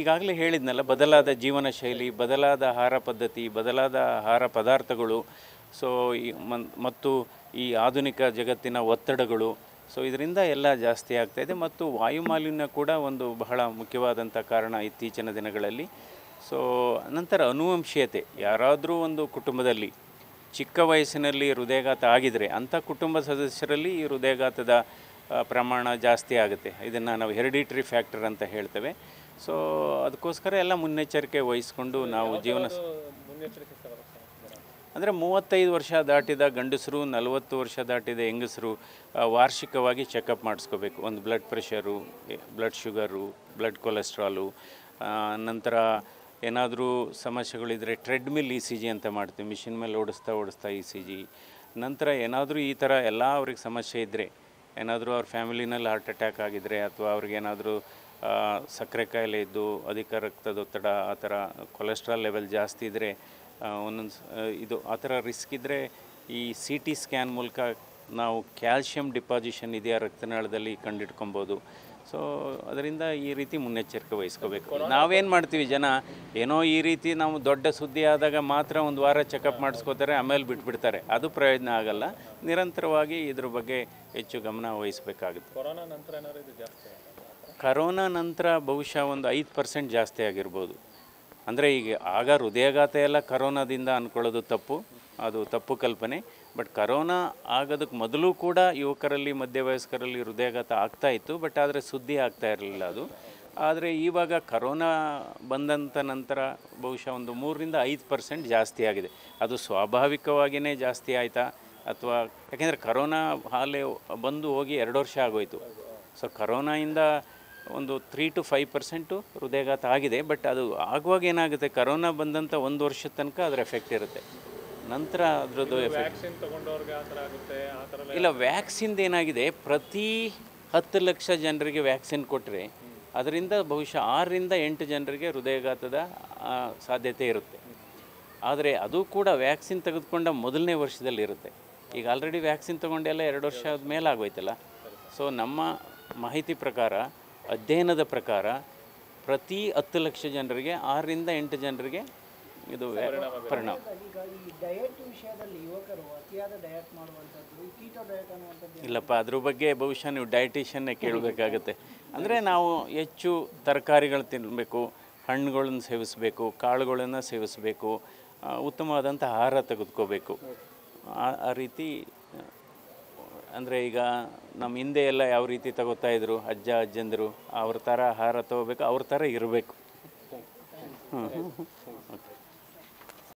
ಈಗಾಗಲೇ ಹೇಳಿದ್ನಲ್ಲ, ಬದಲಾದ ಜೀವನ ಶೈಲಿ, ಬದಲಾದ ಆಹಾರ ಪದ್ಧತಿ, ಬದಲಾದ ಆಹಾರ ಪದಾರ್ಥಗಳು, ಸೊ ಮತ್ತು ಈ ಆಧುನಿಕ ಜಗತ್ತಿನ ಒತ್ತಡಗಳು, ಸೊ ಇದರಿಂದ ಎಲ್ಲ ಜಾಸ್ತಿ ಆಗ್ತಾಯಿದೆ. ಮತ್ತು ವಾಯುಮಾಲಿನ್ಯ ಕೂಡ ಒಂದು ಬಹಳ ಮುಖ್ಯವಾದಂಥ ಕಾರಣ ಇತ್ತೀಚಿನ ದಿನಗಳಲ್ಲಿ. ಸೊ ನಂತರ ಅನುವಂಶೀಯತೆ, ಯಾರಾದರೂ ಒಂದು ಕುಟುಂಬದಲ್ಲಿ ಚಿಕ್ಕ ವಯಸ್ಸಿನಲ್ಲಿ ಹೃದಯಾಘಾತ ಆಗಿದರೆ ಅಂಥ ಕುಟುಂಬ ಸದಸ್ಯರಲ್ಲಿ ಈ ಹೃದಯಾಘಾತದ ಪ್ರಮಾಣ ಜಾಸ್ತಿ ಆಗುತ್ತೆ. ಇದನ್ನು ನಾವು ಹೆರಿಡಿಟ್ರಿ ಫ್ಯಾಕ್ಟರ್ ಅಂತ ಹೇಳ್ತೇವೆ. ಸೊ ಅದಕ್ಕೋಸ್ಕರ ಎಲ್ಲ ಮುನ್ನೆಚ್ಚರಿಕೆ ವಹಿಸ್ಕೊಂಡು ನಾವು ಜೀವನ ಅಂದರೆ 35 ವರ್ಷ ದಾಟಿದ ಗಂಡಸರು, 40 ವರ್ಷ ದಾಟಿದ ಹೆಂಗಸರು ವಾರ್ಷಿಕವಾಗಿ ಚೆಕಪ್ ಮಾಡಿಸ್ಕೋಬೇಕು. ಒಂದು blood pressure, blood sugar, blood cholesterol, ನಂತರ ಏನಾದರೂ ಸಮಸ್ಯೆಗಳಿದ್ದರೆ ಟ್ರೆಡ್ಮಿಲ್ ECG ಅಂತ ಮಾಡ್ತೀವಿ, ಮಿಷಿನ್ ಮೇಲೆ ಓಡಿಸ್ತಾ ಓಡಿಸ್ತಾ ECG. ನಂತರ ಏನಾದರೂ ಈ ಥರ ಎಲ್ಲ ಅವ್ರಿಗೆ ಸಮಸ್ಯೆ ಇದ್ದರೆ, ಏನಾದರೂ ಅವ್ರ ಫ್ಯಾಮಿಲಿನಲ್ಲಿ ಹಾರ್ಟ್ ಅಟ್ಯಾಕ್ ಆಗಿದರೆ ಅಥವಾ ಅವ್ರಿಗೇನಾದರೂ ಸಕ್ಕರೆ ಕಾಯಿಲೆ ಇದ್ದು, ಅಧಿಕ ರಕ್ತದೊತ್ತಡ, ಆ ಥರ ಕೊಲೆಸ್ಟ್ರಾಲ್ ಲೆವೆಲ್ ಜಾಸ್ತಿ ಇದ್ದರೆ, ಒಂದೊಂದು ಇದು ಆ ಥರ ರಿಸ್ಕ್ ಇದ್ದರೆ ಈ CT ಸ್ಕ್ಯಾನ್ ಮೂಲಕ ನಾವು ಕ್ಯಾಲ್ಷಿಯಮ್ ಡಿಪಾಸಿಷನ್ ಇದೆಯಾ ರಕ್ತನಾಳದಲ್ಲಿ ಕಂಡಿಡ್ಕೊಬೋದು. ಸೊ ಅದರಿಂದ ಈ ರೀತಿ ಮುನ್ನೆಚ್ಚರಿಕೆ ವಹಿಸ್ಕೋಬೇಕು. ನಾವೇನು ಮಾಡ್ತೀವಿ, ಜನ ಏನೋ ಈ ರೀತಿ ನಾವು ದೊಡ್ಡ ಸುದ್ದಿ ಆದಾಗ ಮಾತ್ರ ಒಂದು ವಾರ ಚೆಕಪ್ ಮಾಡಿಸ್ಕೋತಾರೆ, ಆಮೇಲೆ ಬಿಟ್ಬಿಡ್ತಾರೆ. ಅದು ಪ್ರಯೋಜನ ಆಗಲ್ಲ. ನಿರಂತರವಾಗಿ ಇದ್ರ ಬಗ್ಗೆ ಹೆಚ್ಚು ಗಮನ ವಹಿಸಬೇಕಾಗುತ್ತೆ. ಕರೋನಾ ನಂತರ ಬಹುಶಃ ಒಂದು 5% ಜಾಸ್ತಿ ಆಗಿರ್ಬೋದು. ಅಂದರೆ ಈಗ ಆಗ ಹೃದಯಾಘಾತ ಎಲ್ಲ ಕರೋನಾದಿಂದ ಅಂದ್ಕೊಳ್ಳೋದು ತಪ್ಪು, ಅದು ತಪ್ಪು ಕಲ್ಪನೆ. ಬಟ್ ಕರೋನಾ ಆಗೋದಕ್ಕೆ ಮೊದಲು ಕೂಡ ಯುವಕರಲ್ಲಿ, ಮಧ್ಯವಯಸ್ಕರಲ್ಲಿ ಹೃದಯಾಘಾತ ಆಗ್ತಾಯಿತ್ತು, ಬಟ್ ಆದರೆ ಸುದ್ದಿ ಆಗ್ತಾ ಇರಲಿಲ್ಲ ಅದು. ಆದರೆ ಇವಾಗ ಕರೋನಾ ಬಂದಂಥ ನಂತರ ಬಹುಶಃ ಒಂದು 3-5% ಜಾಸ್ತಿ ಆಗಿದೆ. ಅದು ಸ್ವಾಭಾವಿಕವಾಗಿಯೇ ಜಾಸ್ತಿ ಆಯಿತಾ ಅಥವಾ ಯಾಕೆಂದರೆ ಕರೋನಾ ಹಾಲೆ ಬಂದು ಹೋಗಿ 2 ವರ್ಷ ಆಗೋಯಿತು. ಸೊ ಕರೋನಾಯಿಂದ ಒಂದು 3-5% ಹೃದಯಾಘಾತ ಆಗಿದೆ. ಬಟ್ ಅದು ಆಗುವಾಗ ಏನಾಗುತ್ತೆ, ಕರೋನಾ ಬಂದಂಥ 1 ವರ್ಷದ ತನಕ ಅದರ ಎಫೆಕ್ಟ್ ಇರುತ್ತೆ, ನಂತರ ಅದರದ್ದು ಎಫೆಕ್ಟ್ ಇಲ್ಲ. ವ್ಯಾಕ್ಸಿನ್ದು ಏನಾಗಿದೆ, ಪ್ರತಿ 10 ಲಕ್ಷ ಜನರಿಗೆ ವ್ಯಾಕ್ಸಿನ್ ಕೊಟ್ಟರೆ ಅದರಿಂದ ಬಹುಶಃ 6-8 ಜನರಿಗೆ ಹೃದಯಾಘಾತದ ಸಾಧ್ಯತೆ ಇರುತ್ತೆ. ಆದರೆ ಅದು ಕೂಡ ವ್ಯಾಕ್ಸಿನ್ ತೆಗೆದುಕೊಂಡ ಮೊದಲನೇ ವರ್ಷದಲ್ಲಿ ಇರುತ್ತೆ. ಈಗ ಆಲ್ರೆಡಿ ವ್ಯಾಕ್ಸಿನ್ ತೊಗೊಂಡೆಲ್ಲ 2 ವರ್ಷ ಮೇಲೆ ಆಗೋಯ್ತಲ್ಲ. ಸೊ ನಮ್ಮ ಮಾಹಿತಿ ಪ್ರಕಾರ, ಅಧ್ಯಯನದ ಪ್ರಕಾರ, ಪ್ರತಿ 10 ಲಕ್ಷ ಜನರಿಗೆ 6-8 ಜನರಿಗೆ ಇದು ಪರಿಣಾಮ. ಇಲ್ಲಪ್ಪ, ಅದ್ರ ಬಗ್ಗೆ ಬಹುಶಃ ನೀವು ಡಯಟಿಷಿಯನ್ನೇ ಕೇಳಬೇಕಾಗತ್ತೆ. ಅಂದರೆ ನಾವು ಹೆಚ್ಚು ತರಕಾರಿಗಳು ತಿನ್ನಬೇಕು, ಹಣ್ಣುಗಳನ್ನು ಸೇವಿಸಬೇಕು, ಕಾಳುಗಳನ್ನು ಸೇವಿಸಬೇಕು, ಉತ್ತಮವಾದಂಥ ಆಹಾರ ತೆಗೆದುಕೋಬೇಕು. ಆ ರೀತಿ ಅಂದರೆ ಈಗ ನಮ್ಮ ಹಿಂದೆ ಎಲ್ಲ ಯಾವ ರೀತಿ ತಗೋತಾಯಿದ್ರು ಅಜ್ಜ ಅಜ್ಜಂದರು, ಅವ್ರ ಥರ ಆಹಾರ ತಗೋಬೇಕು, ಅವ್ರ ಥರ ಇರಬೇಕು. ಹ್ಞೂ, ಓಕೆ.